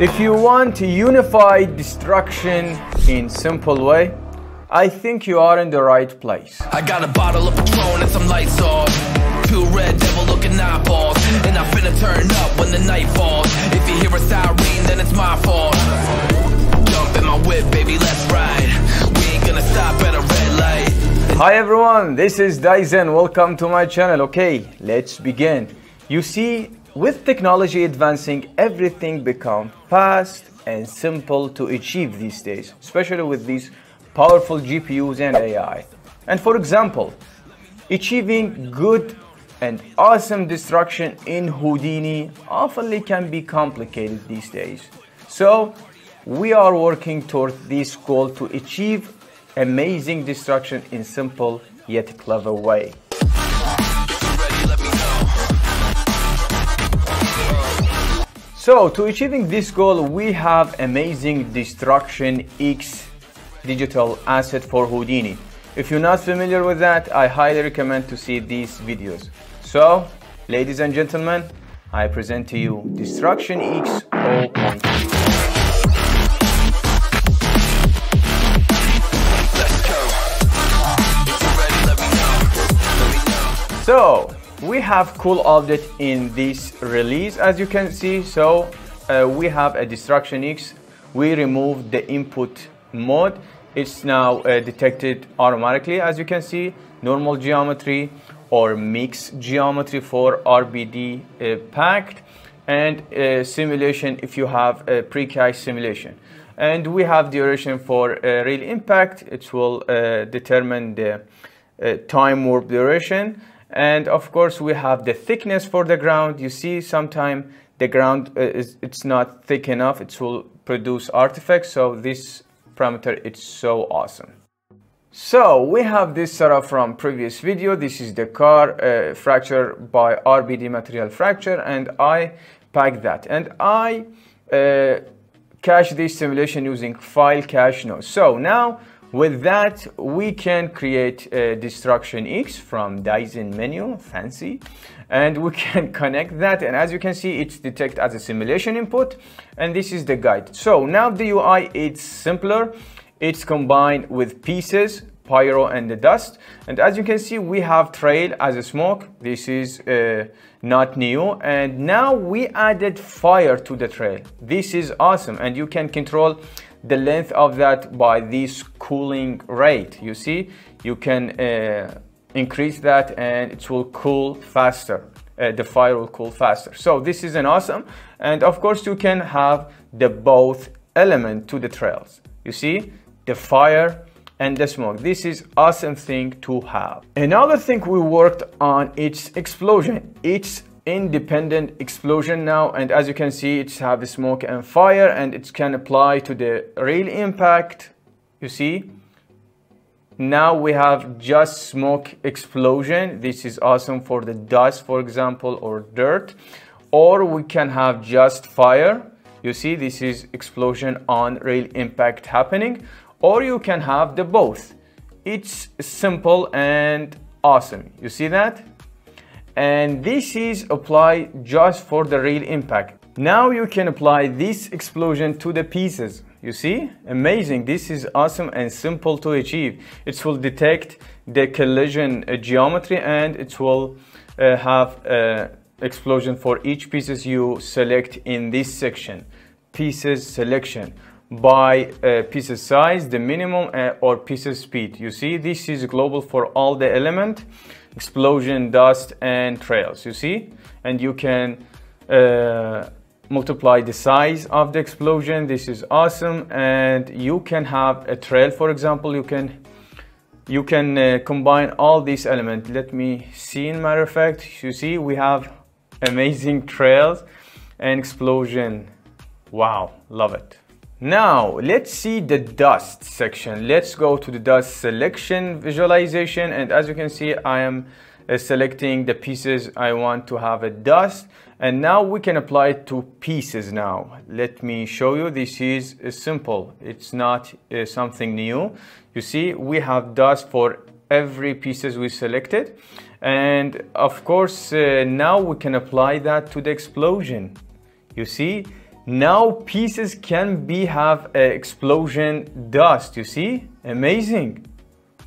If you want to unify destruction in simple way, I think you are in the right place. I got a bottle of Patron and some lights off. Two red devil looking eyeballs. And I'm finna turn up when the night falls. If you hear a siren, then it's my fault. Jump in my whip, baby, let's ride. We ain't gonna stop at a red light. Hi everyone, this is Diyz3n. Welcome to my channel. Okay, let's begin. You see, with technology advancing, everything becomes fast and simple to achieve these days, especially with these powerful GPUs and AI. And for example, achieving good and awesome destruction in Houdini often can be complicated these days. So we are working toward this goal to achieve amazing destruction in simple yet clever way. So to achieving this goal, we have amazing Destruction X digital asset for Houdini. If you're not familiar with that, I highly recommend to see these videos. So, ladies and gentlemen, I present to you Destruction X 0.2. So, we have cool update in this release, as you can see. So, we have a Destruction X. We removed the input mode. It's now detected automatically, as you can see, normal geometry or mixed geometry for RBD packed, and simulation if you have a pre-cache simulation. And we have duration for real impact. It will determine the time warp duration. And of course, we have the thickness for the ground. You see, sometimes the ground it's not thick enough. It will produce artifacts. So this parameter, it's so awesome. So we have this setup from previous video. This is the car fracture by RBD material fracture, and I packed that, and I cache this simulation using file cache node. So now with that, we can create a Destruction X from Diyz3n menu, fancy, and we can connect that. And as you can see, it's detected as a simulation input, and this is the guide. So now the UI, it's simpler. It's combined with pieces, Pyro and the dust. And as you can see, we have trail as a smoke. This is not new. And now we added fire to the trail. This is awesome. And you can control the length of that by this cooling rate. You see, you can increase that, and it will cool faster. The fire will cool faster. So this is an awesome. And of course, you can have the both element to the trails. You see, the fire and the smoke. This is awesome thing to have. Another thing we worked on, it's explosion. It's independent explosion now, and as you can see, it's have smoke and fire, and it can apply to the real impact. You see, now we have just smoke explosion. This is awesome for the dust, for example, or dirt, or we can have just fire. You see, this is explosion on real impact happening, or you can have the both. It's simple and awesome. You see that? And this is applied just for the real impact. Now you can apply this explosion to the pieces. You see? Amazing. This is awesome and simple to achieve. It will detect the collision geometry, and it will have explosion for each pieces you select in this section. Pieces selection by pieces size, the minimum, or pieces speed. You see, this is global for all the element. Explosion, dust, and trails, you see? And you can multiply the size of the explosion. This is awesome. And you can have a trail, for example. You can combine all these elements. Let me see, in matter of fact, you see, we have amazing trails and explosion. Wow, love it. Now let's see the dust section. Let's go to the dust selection visualization, and as you can see, I am selecting the pieces I want to have a dust, and now we can apply it to pieces. Now let me show you. This is simple. It's not something new. You see, we have dust for every pieces we selected, and of course now we can apply that to the explosion. You see, Now pieces can be have explosion dust, you see? Amazing.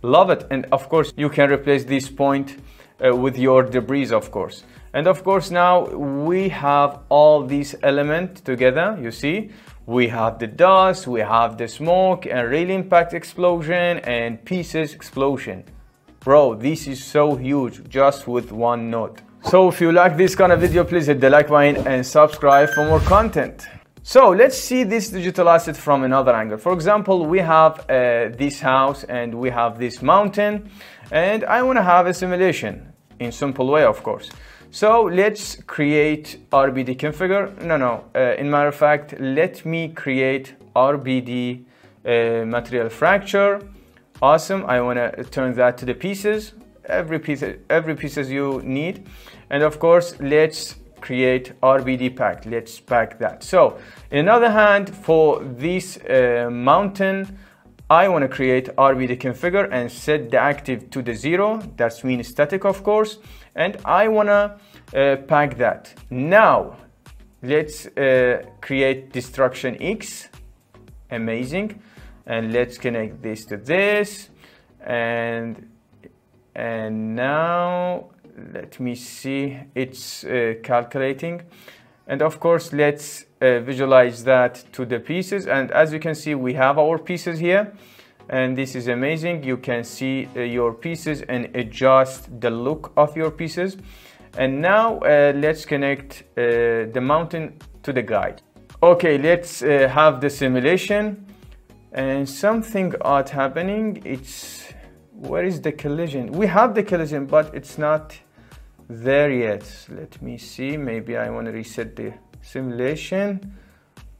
Love it. And of course you can replace this point with your debris, of course. And of course now we have all these elements together, you see? We have the dust, we have the smoke, and real impact explosion, and pieces explosion. Bro, this is so huge, just with one note. So if you like this kind of video, please hit the like button and subscribe for more content. So let's see this digital asset from another angle. For example, we have this house and we have this mountain, and I want to have a simulation in simple way, of course. So let's create RBD configure. In matter of fact, let me create RBD material fracture. Awesome. I want to turn that to the pieces, every pieces you need. And of course, let's create RBD pack. Let's pack that. So in other hand, for this mountain, I want to create RBD configure and set the active to the 0. That's mean static, of course. And I want to pack that. Now, let's create Destruction X. Amazing. And let's connect this to this. And now, let me see. It's calculating. And of course, let's visualize that to the pieces. And as you can see, we have our pieces here. And this is amazing. You can see your pieces and adjust the look of your pieces. And now let's connect the mountain to the guide. Okay, let's have the simulation. And something odd happening. It's, where is the collision? We have the collision, but it's not there yet. Let me see. Maybe I want to reset the simulation.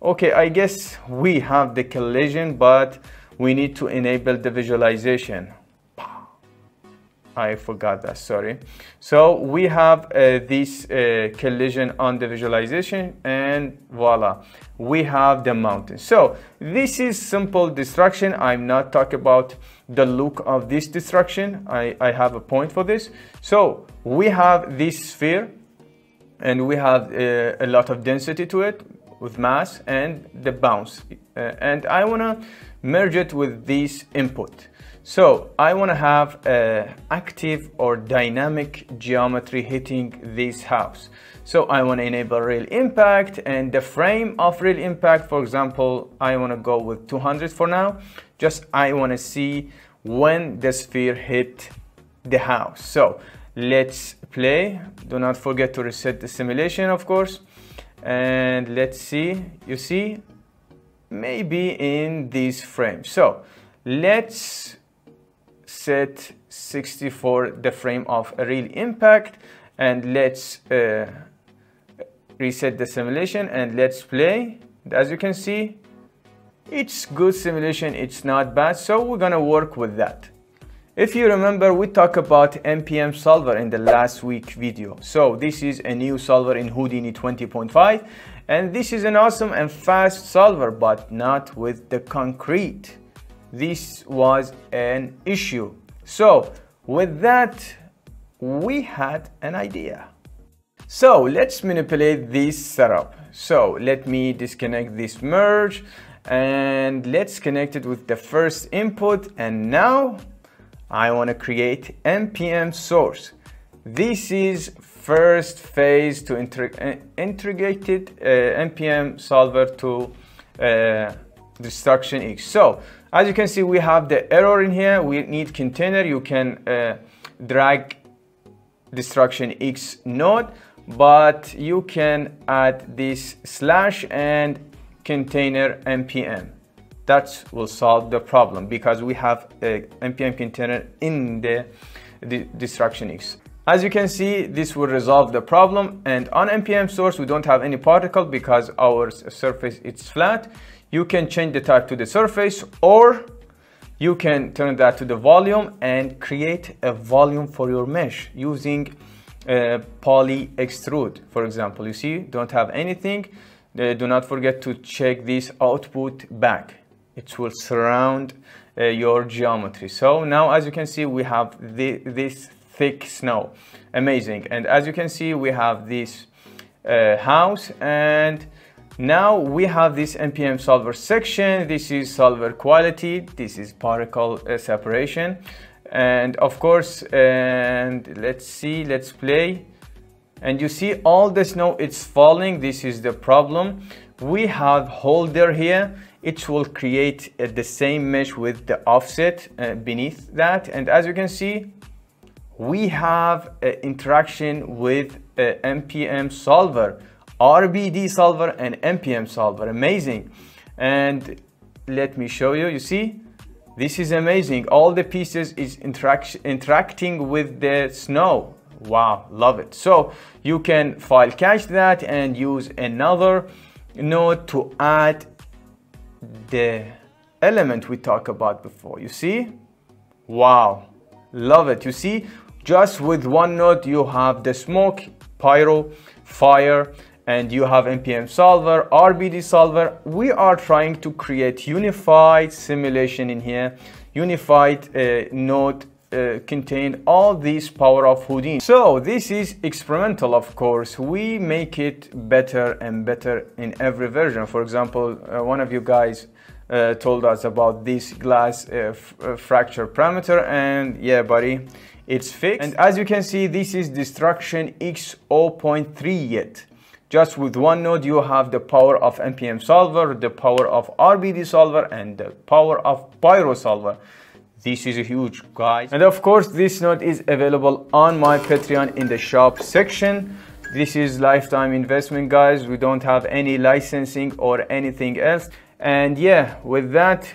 Okay, I guess we have the collision, but we need to enable the visualization. I forgot that, sorry. So we have this collision on the visualization, and voila, we have the mountain. So this is simple destruction. I'm not talking about the look of this destruction. I have a point for this. So we have this sphere, and we have a lot of density to it with mass and the bounce. And I want to merge it with this input. So I want to have active or dynamic geometry hitting this house. So I want to enable real impact, and the frame of real impact, for example, I want to go with 200 for now. Just I want to see when the sphere hit the house. So let's play. Do not forget to reset the simulation, of course. And let's see, you see, maybe in this frame. So let's set 64 the frame of a real impact, and let's reset the simulation and let's play. As you can see, it's good simulation, it's not bad, so we're gonna work with that. If you remember, we talked about MPM solver in the last week video. So this is a new solver in Houdini 20.5, and this is an awesome and fast solver, but not with the concrete. This was an issue. So with that, we had an idea. So let's manipulate this setup. So let me disconnect this merge, and let's connect it with the first input. And now I want to create MPM source. This is first phase to integrated MPM solver to Destruction X. So as you can see, we have the error in here. We need container. You can drag Destruction X node, but you can add this slash and container MPM. That will solve the problem because we have a MPM container in the Destruction X. As you can see, this will resolve the problem. And on MPM source, we don't have any particle because our surface is flat. You can change the type to the surface, or you can turn that to the volume and create a volume for your mesh using poly extrude, for example. You see, don't have anything. Do not forget to check this output back. It will surround your geometry. So now, as you can see, we have this thick snow. Amazing. And as you can see, we have this house, and Now we have this MPM solver section. This is solver quality, this is particle separation, and of course, and let's see, let's play, and you see all the snow, it's falling. This is the problem. We have holder here, it will create the same mesh with the offset beneath that, and as you can see, we have interaction with MPM solver, RBD solver and MPM solver. Amazing. And let me show you, you see, this is amazing. All the pieces is interacting with the snow. Wow, love it. So you can file cache that and use another node to add the element we talked about before. You see, wow, love it. You see, just with one node you have the smoke, pyro, fire, and you have MPM solver, RBD solver. We are trying to create unified simulation in here, unified node contain all these power of Houdini. So this is experimental, of course. We make it better and better in every version. For example, one of you guys told us about this glass fracture parameter, and yeah, buddy, it's fixed. And as you can see, this is Destruction X 0.3 yet. Just with one node, you have the power of MPM solver, the power of RBD solver, and the power of Pyro solver. This is a huge, guys. And of course, this node is available on my Patreon in the shop section. This is lifetime investment, guys. We don't have any licensing or anything else. And yeah, with that,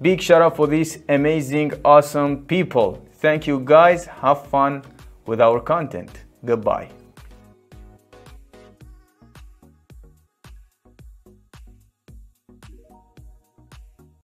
big shout out for these amazing, awesome people. Thank you, guys. Have fun with our content. Goodbye.